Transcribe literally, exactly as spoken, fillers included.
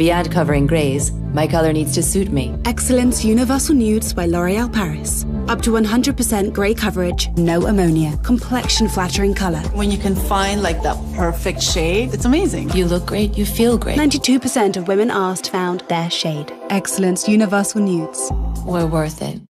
Beyond covering grays, my color needs to suit me. Excellence Universal Nudes by L'Oreal Paris. Up to one hundred percent grey coverage, no ammonia, complexion flattering color. When you can find like that perfect shade, it's amazing. You look great, you feel great. ninety-two percent of women asked found their shade. Excellence Universal Nudes. We're worth it.